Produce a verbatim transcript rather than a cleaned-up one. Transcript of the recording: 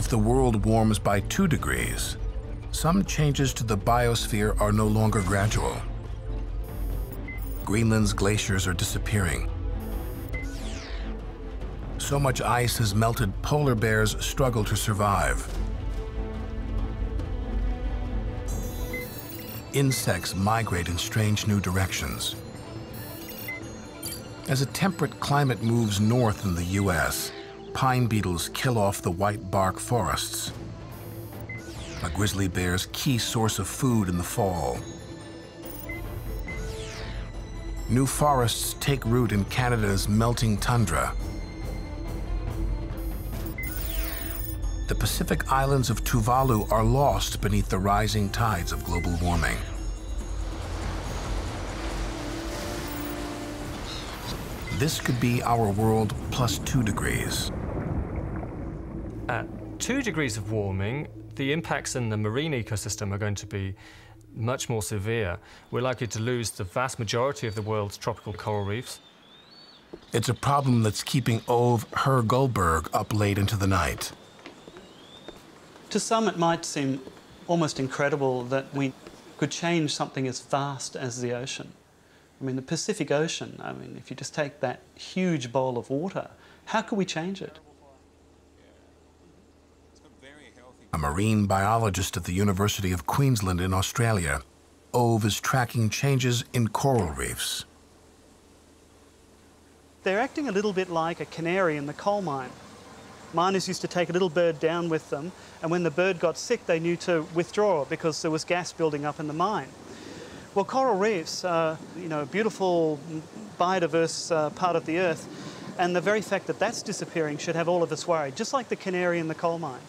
If the world warms by two degrees, some changes to the biosphere are no longer gradual. Greenland's glaciers are disappearing. So much ice has melted, polar bears struggle to survive. Insects migrate in strange new directions. As a temperate climate moves north in the U S, pine beetles kill off the white bark forests, a grizzly bear's key source of food in the fall. New forests take root in Canada's melting tundra. The Pacific islands of Tuvalu are lost beneath the rising tides of global warming. This could be our world plus two degrees. At two degrees of warming, the impacts in the marine ecosystem are going to be much more severe. We're likely to lose the vast majority of the world's tropical coral reefs. It's a problem that's keeping Ove Hoegh-Guldberg up late into the night. To some, it might seem almost incredible that we could change something as vast as the ocean. I mean, the Pacific Ocean, I mean, if you just take that huge bowl of water, how could we change it? A marine biologist at the University of Queensland in Australia, Ove is tracking changes in coral reefs. They're acting a little bit like a canary in the coal mine. Miners used to take a little bird down with them, and when the bird got sick, they knew to withdraw because there was gas building up in the mine. Well, coral reefs are, you know, a beautiful, biodiverse uh, part of the Earth, and the very fact that that's disappearing should have all of us worried, just like the canary in the coal mine.